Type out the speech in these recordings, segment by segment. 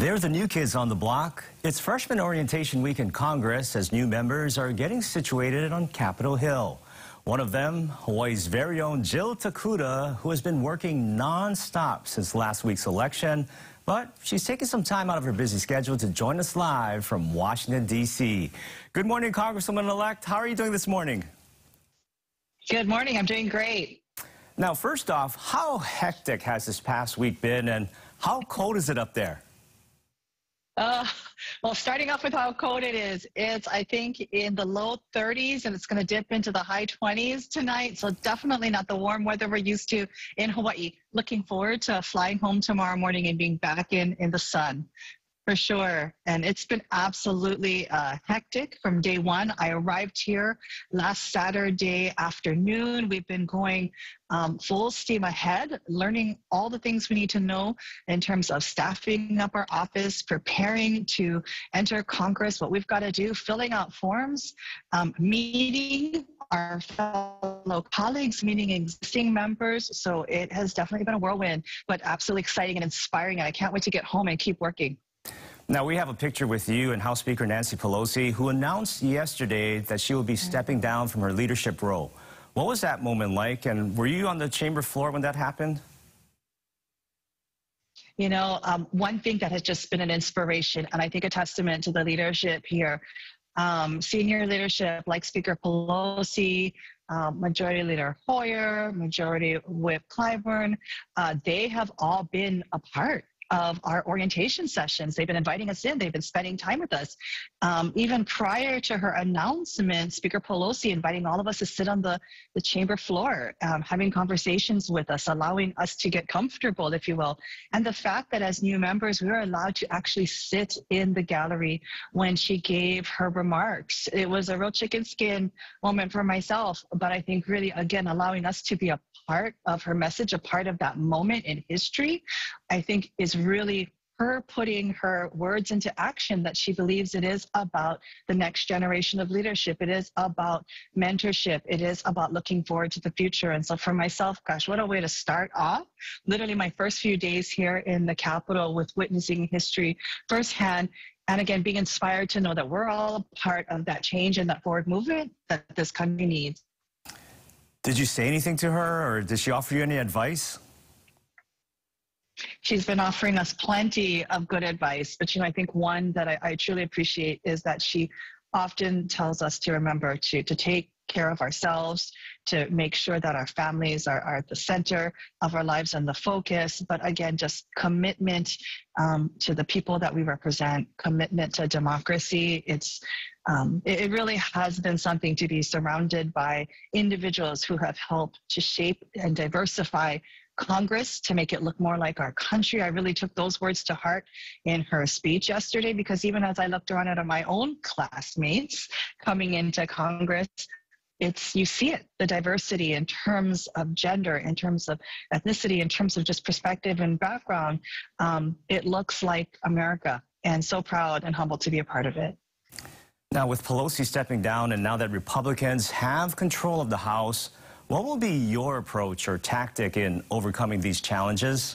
They're the new kids on the block. It's freshman orientation week in Congress as new members are getting situated on Capitol Hill. One of them, Hawaii's very own Jill Tokuda, who has been working nonstop since last week's election, but she's taking some time out of her busy schedule to join us live from Washington, D.C. Good morning, Congresswoman-elect. How are you doing this morning? Good morning. I'm doing great. Now, first off, how hectic has this past week been, and how cold is it up there? Well, starting off with how cold it is, it's, I think, in the low 30s, and it's going to dip into the high 20s tonight. So definitely not the warm weather we're used to in Hawaii. Looking forward to flying home tomorrow morning and being back in the sun for sure. And it's been absolutely hectic from day one. I arrived here last Saturday afternoon. We've been going full steam ahead, learning all the things we need to know in terms of staffing up our office, preparing to enter Congress, what we've got to do, filling out forms, meeting our fellow colleagues, meeting existing members. So it has definitely been a whirlwind, but absolutely exciting and inspiring. And I can't wait to get home and keep working. Now, we have a picture with you and House Speaker Nancy Pelosi, who announced yesterday that she will be stepping down from her leadership role. What was that moment like, and were you on the chamber floor when that happened? You know, one thing that has just been an inspiration, and I think a testament to the leadership here, senior leadership like Speaker Pelosi, Majority Leader Hoyer, Majority Whip Clyburn, they have all been a part of our orientation sessions. They've been inviting us in. They've been spending time with us. Even prior to her announcement, Speaker Pelosi inviting all of us to sit on the chamber floor, having conversations with us, allowing us to get comfortable, if you will. And the fact that as new members, we were allowed to actually sit in the gallery when she gave her remarks. It was a real chicken skin moment for myself, but I think really, again, allowing us to be a part of her message, a part of that moment in history, I think is really her putting her words into action that she believes it is about the next generation of leadership. It is about mentorship. It is about looking forward to the future. And so for myself, gosh, what a way to start off. Literally my first few days here in the Capitol with witnessing history firsthand. And again, being inspired to know that we're all a part of that change and that forward movement that this country needs. Did you say anything to her, or did she offer you any advice? She's been offering us plenty of good advice, but you know, I think one that I truly appreciate is that she often tells us to remember to take care of ourselves, to make sure that our families are at the center of our lives and the focus, but again, just commitment to the people that we represent, commitment to democracy. It really has been something to be surrounded by individuals who have helped to shape and diversify Congress to make it look more like our country. I really took those words to heart in her speech yesterday, because even as I looked around at my own classmates coming into Congress, you see it, the diversity in terms of gender, in terms of ethnicity, in terms of just perspective and background. It looks like America, and so proud and humbled to be a part of it. Now, with Pelosi stepping down and now that Republicans have control of the House, what will be your approach or tactic in overcoming these challenges?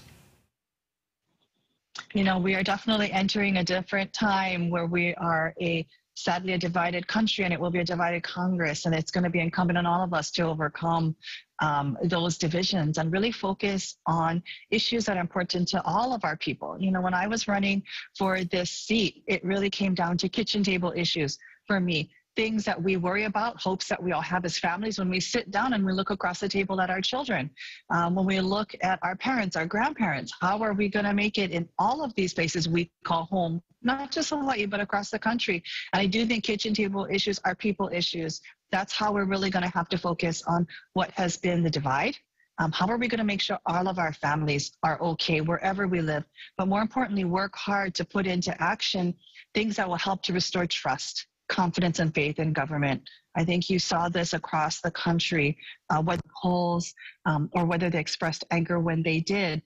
You know, we are definitely entering a different time where we are sadly a divided country, and it will be a divided Congress, and it's going to be incumbent on all of us to overcome those divisions and really focus on issues that are important to all of our people. You know, when I was running for this seat, it really came down to kitchen table issues for me, things that we worry about, hopes that we all have as families when we sit down and we look across the table at our children, when we look at our parents, our grandparents. How are we going to make it in all of these places we call home, not just Hawaii, but across the country? And I do think kitchen table issues are people issues. That's how we're really going to have to focus on what has been the divide. How are we going to make sure all of our families are okay wherever we live? But more importantly, work hard to put into action things that will help to restore trust, confidence, and faith in government. I think you saw this across the country, whether polls or whether they expressed anger when they did.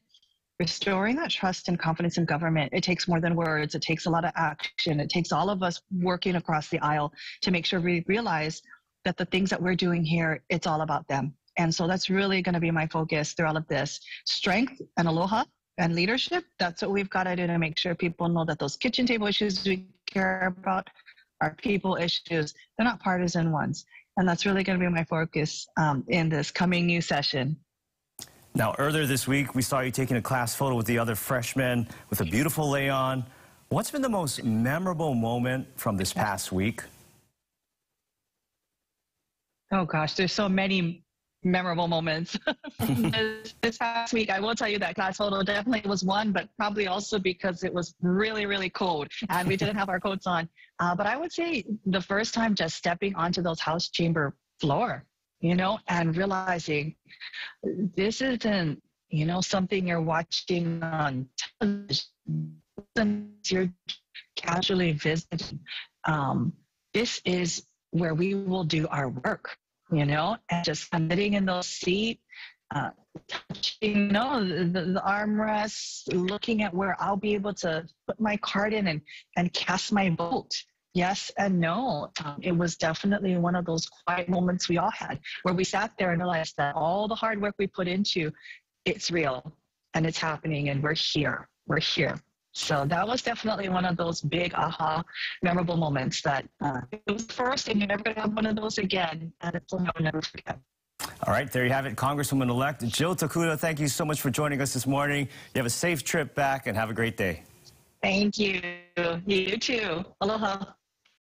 Restoring that trust and confidence in government, it takes more than words. It takes a lot of action. It takes all of us working across the aisle to make sure we realize that the things that we're doing here, it's all about them. And so that's really going to be my focus through all of this. Strength and aloha, and leadership. That's what we've got to do to make sure people know that those kitchen table issues we care about are people issues. They're not partisan ones. And that's really going to be my focus in this coming new session. Now, earlier this week, we saw you taking a class photo with the other freshmen with a beautiful lei on. What's been the most memorable moment from this past week? Oh, gosh, there's so many memorable moments this past week. I will tell you that class photo definitely was one, but probably also because it was really, really cold and we didn't have our coats on. But I would say the first time just stepping onto those House chamber floor, you know, and realizing this isn't, you know, something you're watching on television, you're casually visiting. This is where we will do our work. You know, and just sitting in those seats, touching, you know, the armrests, looking at where I'll be able to put my card in and cast my vote, yes and no. It was definitely one of those quiet moments we all had where we sat there and realized that all the hard work we put into, it's real and it's happening and we're here, we're here. So that was definitely one of those big aha, memorable moments that it was first and you're never going to have one of those again. And it's one I will never forget. All right, there you have it. Congresswoman-elect Jill Tokuda, thank you so much for joining us this morning. You have a safe trip back and have a great day. Thank you. You too. Aloha.